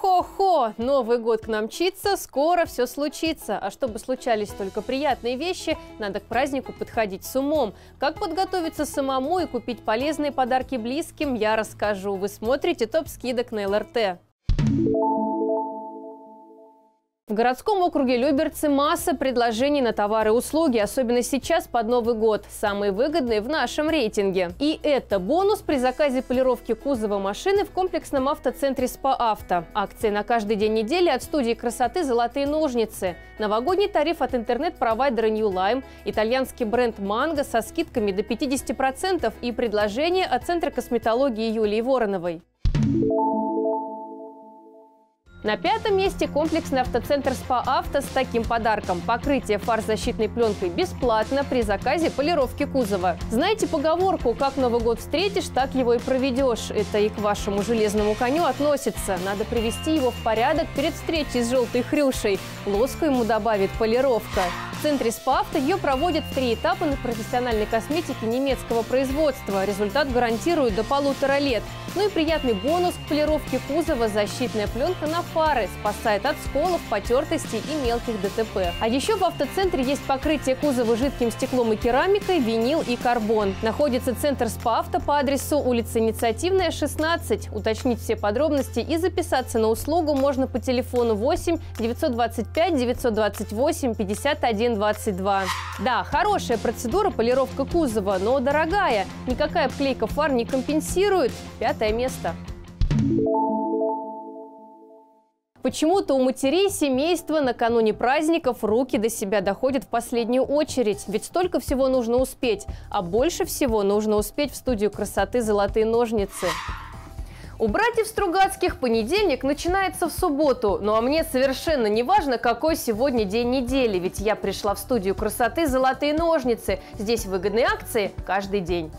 Хо-хо-хо! Новый год к нам мчится, скоро все случится. А чтобы случались только приятные вещи, надо к празднику подходить с умом. Как подготовиться самому и купить полезные подарки близким, я расскажу. Вы смотрите топ скидок на ЛРТ. В городском округе Люберцы масса предложений на товары и услуги, особенно сейчас под Новый год. Самые выгодные в нашем рейтинге. И это бонус при заказе полировки кузова машины в комплексном автоцентре СПА-Авто. Акции на каждый день недели от студии красоты «Золотые ножницы». Новогодний тариф от интернет-провайдера NewLime, итальянский бренд Mango со скидками до 50% и предложение от Центра косметологии Юлии Вороновой. На пятом месте комплексный автоцентр СПА-Авто с таким подарком. Покрытие фар защитной пленкой бесплатно при заказе полировки кузова. Знаете поговорку «Как Новый год встретишь, так его и проведешь». Это и к вашему железному коню относится. Надо привести его в порядок перед встречей с желтой хрюшей. Лоску ему добавит полировка. В центре СПА-Авто ее проводят в 3 этапа на профессиональной косметике немецкого производства. Результат гарантируют до 1,5 лет. Ну и приятный бонус к полировке кузова – защитная пленка на фары. Спасает от сколов, потертостей и мелких ДТП. А еще в автоцентре есть покрытие кузова жидким стеклом и керамикой, винил и карбон. Находится центр СПА-Авто по адресу улица Инициативная, 16. Уточнить все подробности и записаться на услугу можно по телефону 8 925 928 51 22. Да, хорошая процедура полировка кузова, но дорогая. Никакая обклейка фар не компенсирует. 5-е место. Почему-то у матерей семейства накануне праздников руки до себя доходят в последнюю очередь. Ведь столько всего нужно успеть. А больше всего нужно успеть в студию красоты «Золотые ножницы». У братьев Стругацких понедельник начинается в субботу. Ну а мне совершенно не важно, какой сегодня день недели, ведь я пришла в студию красоты «Золотые ножницы». Здесь выгодные акции каждый день.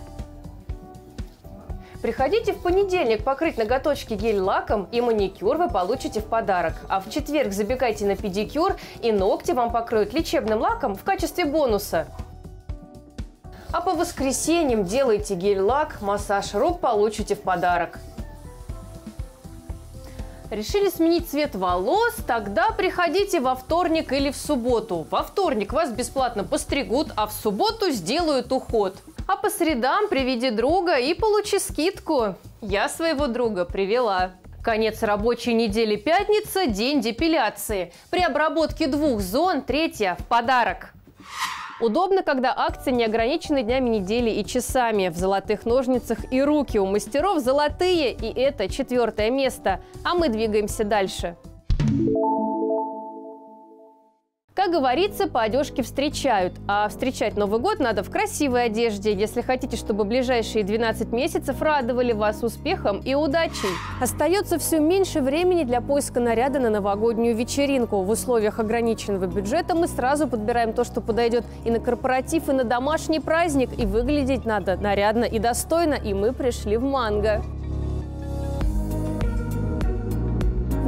Приходите в понедельник покрыть ноготочки гель-лаком, и маникюр вы получите в подарок. А в четверг забегайте на педикюр, и ногти вам покроют лечебным лаком в качестве бонуса. А по воскресеньям делайте гель-лак, массаж рук получите в подарок. Решили сменить цвет волос? Тогда приходите во вторник или в субботу. Во вторник вас бесплатно постригут, а в субботу сделают уход. А по средам приведи друга и получи скидку. Я своего друга привела. Конец рабочей недели пятница, день депиляции. При обработке 2 зон 3-я в подарок. Удобно, когда акции не ограничены днями недели и часами. В «Золотых ножницах» и руки у мастеров золотые, и это 4-е место. А мы двигаемся дальше. Как говорится, по одежке встречают. А встречать Новый год надо в красивой одежде, если хотите, чтобы ближайшие 12 месяцев радовали вас успехом и удачей. Остается все меньше времени для поиска наряда на новогоднюю вечеринку. В условиях ограниченного бюджета мы сразу подбираем то, что подойдет и на корпоратив, и на домашний праздник. И выглядеть надо нарядно и достойно, и мы пришли в Mango.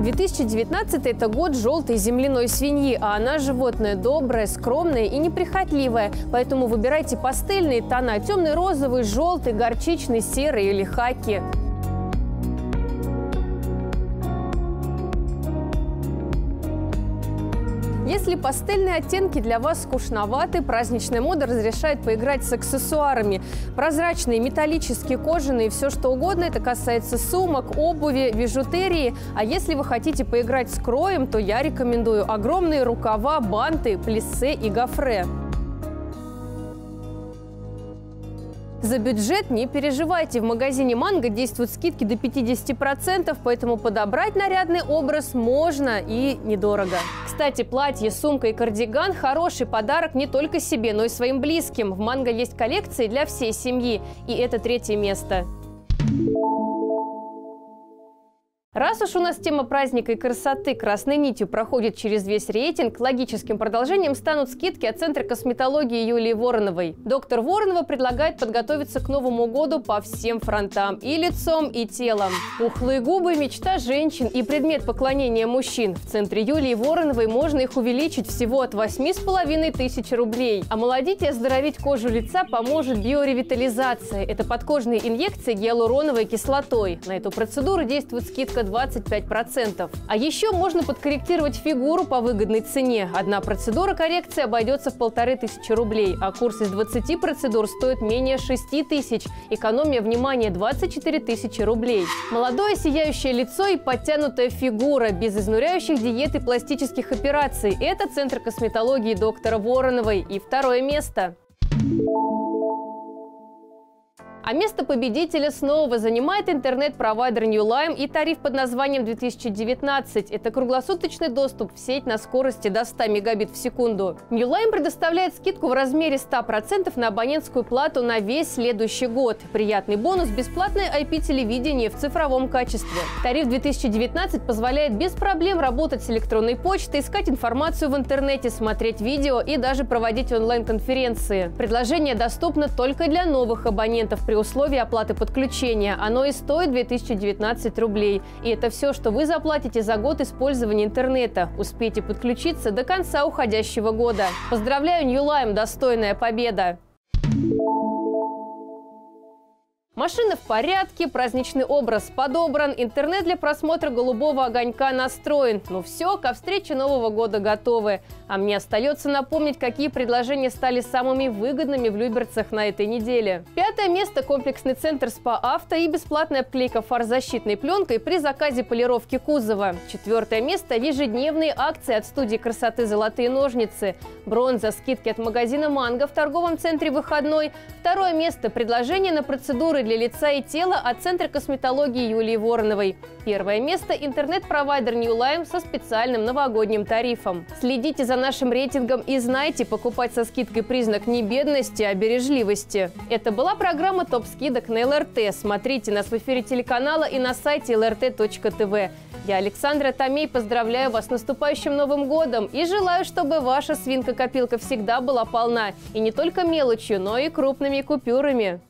2019 – это год желтой земляной свиньи, а она животное доброе, скромное и неприхотливое. Поэтому выбирайте пастельные тона – темный розовый, желтый, горчичный, серый или хаки. Если пастельные оттенки для вас скучноваты, праздничная мода разрешает поиграть с аксессуарами. Прозрачные, металлические, кожаные, все что угодно. Это касается сумок, обуви, бижутерии. А если вы хотите поиграть с кроем, то я рекомендую огромные рукава, банты, плиссе и гофре. За бюджет не переживайте. В магазине «Манго» действуют скидки до 50%, поэтому подобрать нарядный образ можно и недорого. Кстати, платье, сумка и кардиган – хороший подарок не только себе, но и своим близким. В «Манго» есть коллекции для всей семьи. И это 3-е место. Раз уж у нас тема праздника и красоты красной нитью проходит через весь рейтинг, логическим продолжением станут скидки от Центра косметологии Юлии Вороновой. Доктор Воронова предлагает подготовиться к Новому году по всем фронтам – и лицом, и телом. Пухлые губы – мечта женщин и предмет поклонения мужчин. В Центре Юлии Вороновой можно их увеличить всего от 8,5 тысяч рублей. Омолодить и оздоровить кожу лица поможет биоревитализация. Это подкожные инъекции гиалуроновой кислотой. На эту процедуру действует скидка 25%. А еще можно подкорректировать фигуру по выгодной цене. Одна процедура коррекции обойдется в 1500 рублей, а курс из 20 процедур стоит менее 6000. Экономия, внимание, 24 000 рублей. Молодое сияющее лицо и подтянутая фигура, без изнуряющих диет и пластических операций. Это Центр косметологии доктора Вороновой. И второе место. А место победителя снова занимает интернет-провайдер NewLime и тариф под названием 2019. Это круглосуточный доступ в сеть на скорости до 100 мегабит в секунду. NewLime предоставляет скидку в размере 100% на абонентскую плату на весь следующий год. Приятный бонус – бесплатное IP-телевидение в цифровом качестве. Тариф 2019 позволяет без проблем работать с электронной почтой, искать информацию в интернете, смотреть видео и даже проводить онлайн-конференции. Предложение доступно только для новых абонентов при условии оплаты подключения. Оно и стоит 2019 рублей. И это все, что вы заплатите за год использования интернета. Успейте подключиться до конца уходящего года. Поздравляю, NewLime! Достойная победа! Машина в порядке, праздничный образ подобран, интернет для просмотра «Голубого огонька» настроен. Ну все, ко встрече Нового года готовы. А мне остается напомнить, какие предложения стали самыми выгодными в Люберцах на этой неделе. Пятое место – комплексный центр «СПА-Авто» и бесплатная обклейка фар защитной пленкой при заказе полировки кузова. Четвертое место – ежедневные акции от студии красоты «Золотые ножницы». Бронза, скидки от магазина «Mango» в торговом центре «Выходной». Второе место – предложение на процедуры для лица и тела от Центра косметологии Юлии Вороновой. Первое место – интернет-провайдер NewLime со специальным новогодним тарифом. Следите за нашим рейтингом и знайте, покупать со скидкой признак не бедности, а бережливости. Это была программа «Топ скидок» на ЛРТ. Смотрите нас в эфире телеканала и на сайте lrt.tv. Я, Александра Томей, поздравляю вас с наступающим Новым годом и желаю, чтобы ваша свинка-копилка всегда была полна. И не только мелочью, но и крупными купюрами.